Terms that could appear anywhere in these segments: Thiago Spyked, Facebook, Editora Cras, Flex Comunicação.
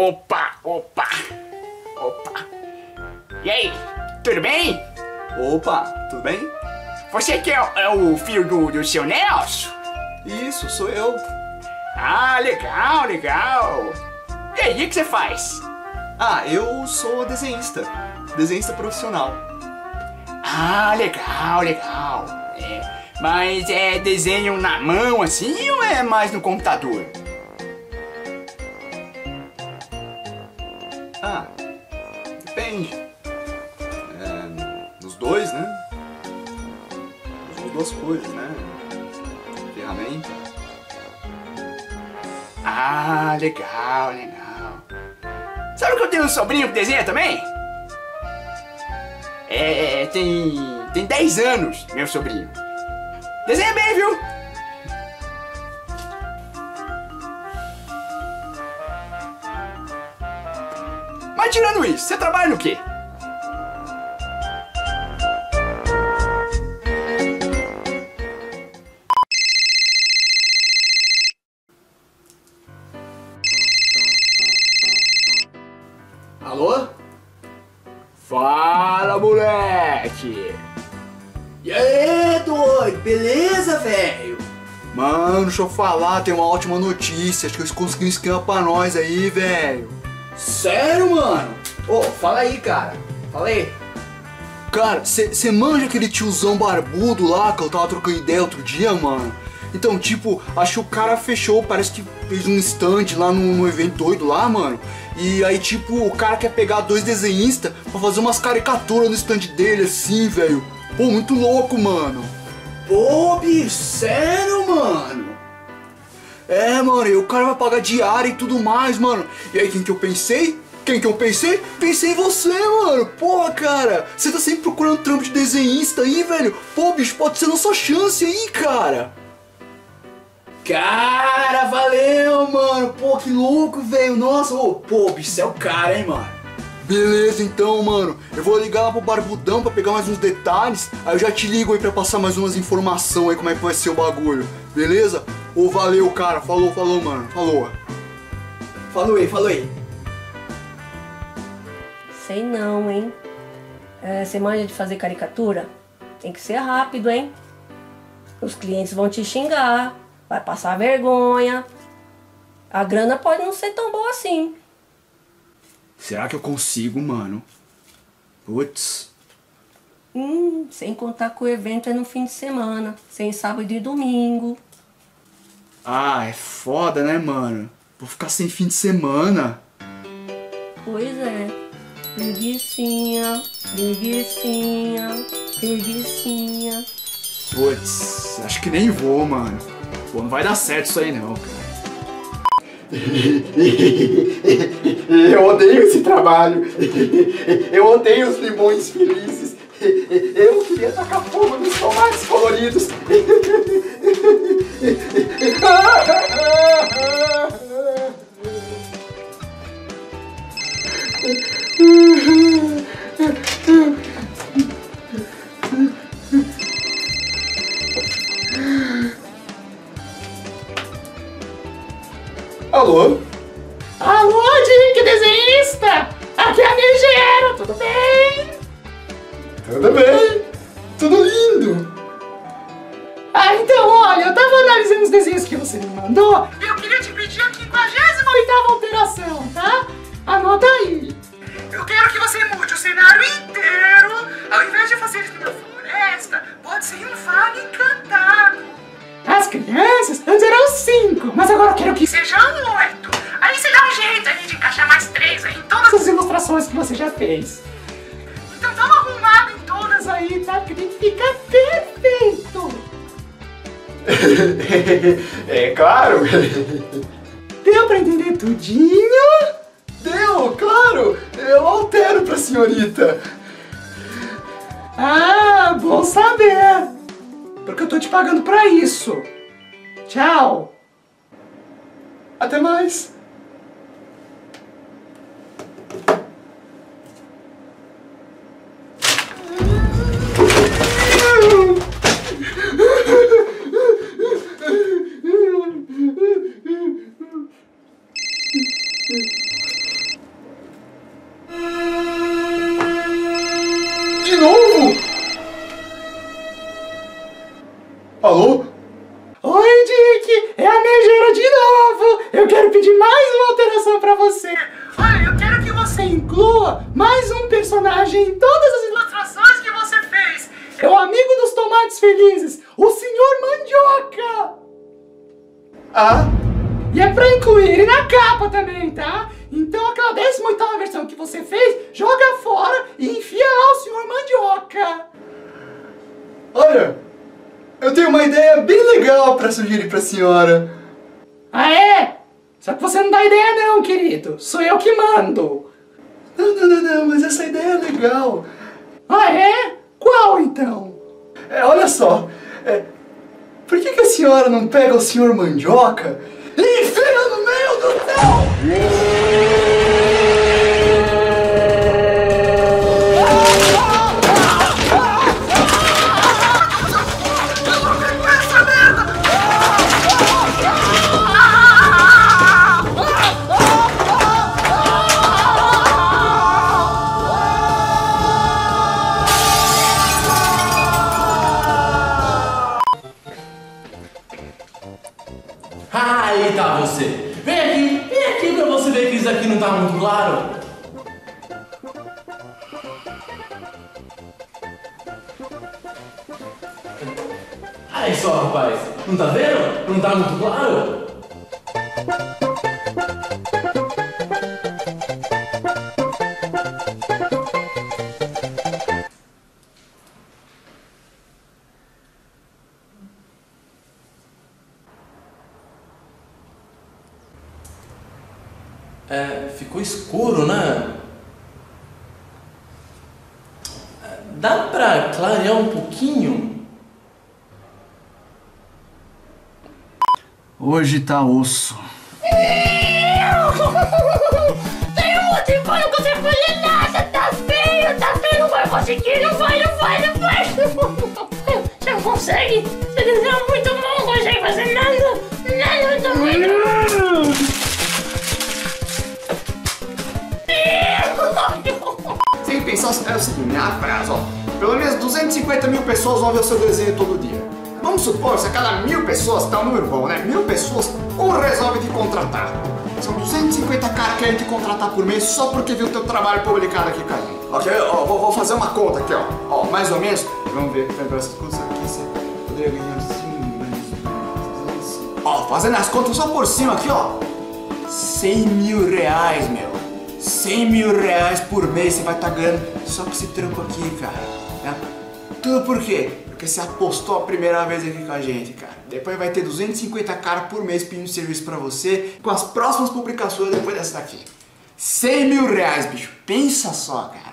Opa! E aí, tudo bem? Opa, tudo bem? Você que é o filho do seu Nelson? Isso, sou eu. Ah, legal. E aí, o que você faz? Ah, eu sou desenhista profissional. Ah, legal. É, mas desenham na mão assim ou é mais no computador? Ah, depende. Nos dois, né? As duas coisas, né? Ferramenta. Ah, legal. Sabe que eu tenho um sobrinho que desenha também? Tem 10 anos, meu sobrinho. Desenha bem, viu? Mas tirando isso, você trabalha no quê? Alô? Fala, moleque! E aí, doido? Beleza, velho? Mano, deixa eu falar, tem uma ótima notícia. Acho que eles conseguiram um esquema pra nós aí, velho. Sério, mano? Ô, fala aí, cara. Fala aí. Cara, você manja aquele tiozão barbudo lá que eu tava trocando ideia outro dia, mano? Então, tipo, acho que o cara fechou, parece que fez um stand lá no evento doido lá, mano. E aí, tipo, o cara quer pegar 2 desenhistas pra fazer umas caricaturas no stand dele, assim, velho. Pô, muito louco, mano. Pô, bicho, sério, mano? É, mano, e o cara vai pagar diária e tudo mais, mano. E aí, quem que eu pensei? Pensei em você, mano. Porra, cara, você tá sempre procurando trampo de desenhista aí, velho. Pô, bicho, pode ser nossa chance aí, cara. Cara, valeu, mano. Pô, que louco, velho. Nossa, oh, pô, bicho, você é o cara, hein, mano. Beleza, então, mano. Eu vou ligar lá pro Barbudão pra pegar mais uns detalhes. Aí eu já te ligo aí pra passar mais umas informações aí, como é que vai ser o bagulho. Beleza? Ô, valeu, cara. Falou, mano. Falou. Falou aí. Sei não, hein. Você manja de fazer caricatura? Tem que ser rápido, hein. Os clientes vão te xingar. Vai passar vergonha. A grana pode não ser tão boa assim. Será que eu consigo, mano? Putz. Sem contar que o evento é no fim de semana. Sem sábado e domingo. Ah, é foda, né, mano? Vou ficar sem fim de semana. Pois é. Preguicinha. Putz, acho que nem vou, mano. Pô, não vai dar certo isso aí não, cara. Eu odeio esse trabalho. Eu odeio os limões felizes. Eu queria tacar fogo nos tomates coloridos. Alô, que desenhista! Aqui é a Nigera, tudo bem? Tudo lindo! Ah, então, olha, eu tava analisando os desenhos que você me mandou e eu queria te pedir a 58ª alteração, tá? Anota aí! Eu quero que você mude o cenário inteiro, ao invés de fazer isso na floresta, pode ser um vale encantado! As crianças antes eram 5, mas agora eu quero que sejam 8. Aí você dá um jeito aí de encaixar mais 3 aí em todas as ilustrações que você já fez. Então dá uma arrumada em todas aí, tá? Porque tem que ficar perfeito. É claro. Deu pra entender tudinho? Deu, claro. Eu altero pra senhorita. Ah, bom saber. Porque eu tô te pagando pra isso. Tchau. Até mais. Alô? Oi, Dick! É a Megera de novo! Eu quero pedir mais uma alteração pra você! Ah, eu quero que você inclua mais um personagem em todas as ilustrações que você fez! É o amigo dos tomates felizes, o Senhor Mandioca! Ah? E é pra incluir ele na capa também, tá? Então aquela 18ª versão que você fez, joga fora e enfia lá o Senhor Mandioca! Olha! Eu tenho uma ideia bem legal pra sugerir pra senhora. Ah, é? Só que você não dá ideia não, querido. Sou eu que mando. Não, mas essa ideia é legal. Ah, é? Qual, então? É, olha só. Por que a senhora não pega o Senhor Mandioca e enfia no meio do céu? Aí tá você! Vem aqui pra você ver que isso aqui não tá muito claro! Aí só, rapaz! Não tá vendo? Não tá muito claro? É, ficou escuro, né? Dá pra clarear um pouquinho? Hoje tá osso. Tem um monte de coisa que eu não falei nada. Tá feio, não vai conseguir, não vai. Você não consegue? Você desenha muito mal, não consegue fazer nada, eu tô muito... Tem que pensar é o seguinte, na frase, ó. Pelo menos 250 mil pessoas vão ver o seu desenho todo dia. Vamos supor, se a cada 1000 pessoas, tá um número bom, né? 1000 pessoas, um resolve te contratar. São 250 caras que querem te contratar por mês só porque viu o teu trabalho publicado aqui com a gente. Ok, ó, vou fazer uma conta aqui, ó. Mais ou menos, vamos ver, lembrar essas coisas aqui, você poderia ganhar assim, mas... Ó, fazendo as contas só por cima aqui, ó. 100 mil reais, meu. 100 mil reais por mês você vai estar ganhando só com esse tranco aqui, cara. Né? Tudo por quê? Porque você apostou a primeira vez aqui com a gente, cara. Depois vai ter 250 caras por mês pedindo serviço pra você com as próximas publicações depois dessa daqui. 100 mil reais, bicho. Pensa só, cara.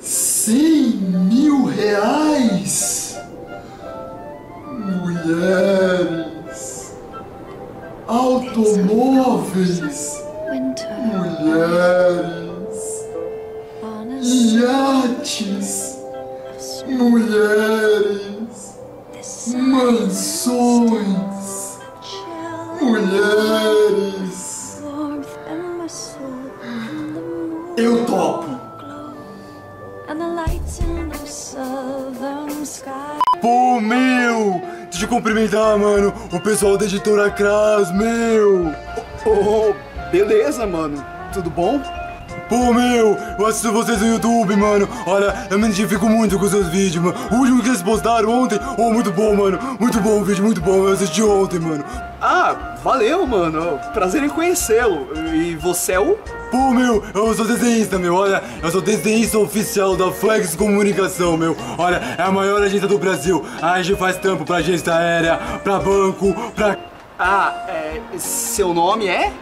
R$100 mil? Mulher! Automóveis, mulheres, iates, mulheres, mansões, mulheres. Eu topo. Pô, meu! Deixa eu cumprimentar, mano, o pessoal da Editora Cras, meu! Beleza, mano, tudo bom? Pô, meu, eu assisto vocês no YouTube, mano. Olha, eu me identifico muito com os seus vídeos, mano. O último que eles postaram ontem, muito bom, mano. Muito bom o vídeo, muito bom, eu assisti ontem, mano. Ah, valeu, mano, prazer em conhecê-lo. E você é o? Pô, meu, eu sou desenhista, meu, olha. Eu sou desenhista oficial da Flex Comunicação, meu. Olha, é a maior agência do Brasil. A gente faz trampo pra agência aérea, pra banco, pra... Ah, seu nome é?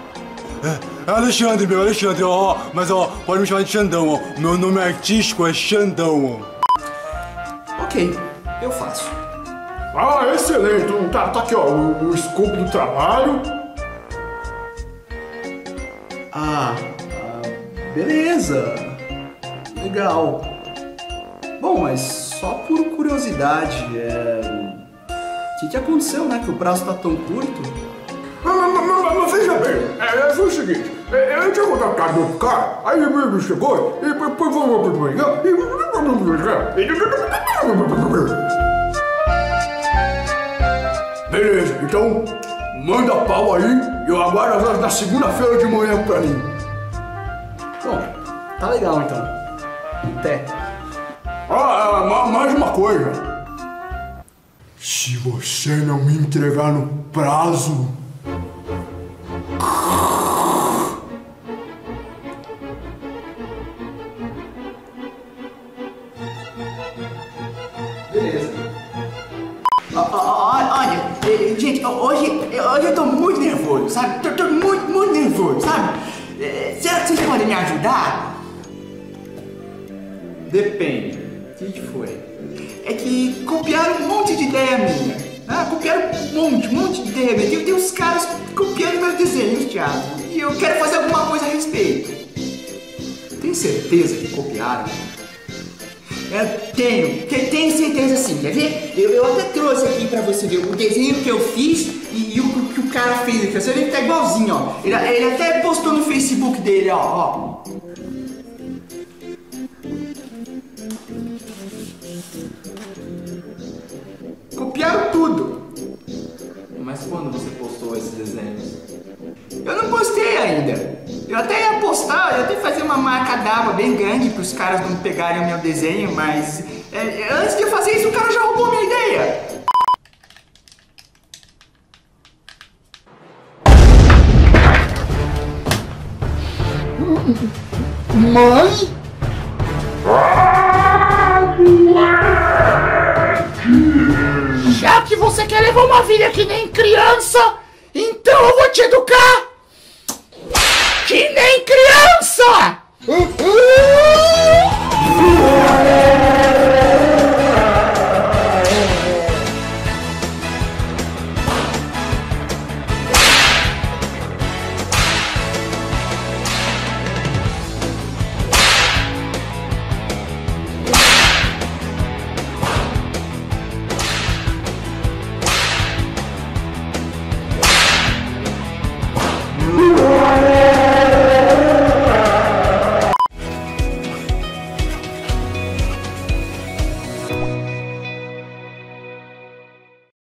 É Alexandre, meu, Alexandre, ó, mas ó, pode me chamar de Xandão, ó. Meu nome artístico é Xandão, ó. Ok, eu faço. Ah, excelente, tá aqui, ó, o escopo do trabalho. Beleza. Legal. Bom, mas só por curiosidade, o que aconteceu, né, que o prazo tá tão curto? Mas veja bem, foi o seguinte, Eu tinha contratado outro cara, aí ele chegou, e depois falou pra mim, beleza, então manda pau aí, eu aguardo as horas da segunda-feira de manhã pra mim. Bom, tá legal então. Até. Ah, mais uma coisa. Se você não me entregar no prazo... Beleza. Olha, gente, hoje eu tô muito nervoso, sabe? Tô muito nervoso, sabe? Será que vocês podem me ajudar? Depende. O que foi? É que copiaram um monte de ideia minha. Ah, copiaram um monte de ideia minha. Tem uns caras copiando meus desenhos, Thiago. E eu quero fazer alguma coisa a respeito. Tem certeza que copiaram? Eu tenho certeza sim, quer ver? Eu até trouxe aqui pra você ver o desenho que eu fiz e o que o cara fez aqui. Você vê que tá igualzinho, ó. Ele até postou no Facebook dele, ó. Copiaram tudo. Mas quando você postou esses desenhos? Eu não postei ainda. Eu até ia postar, eu até ia fazer uma marca d'água bem grande para os caras não pegarem o meu desenho, mas antes de eu fazer isso, o cara já roubou minha ideia. Mãe? Já que você quer levar uma vida que nem criança, então eu vou te educar! Que nem criança!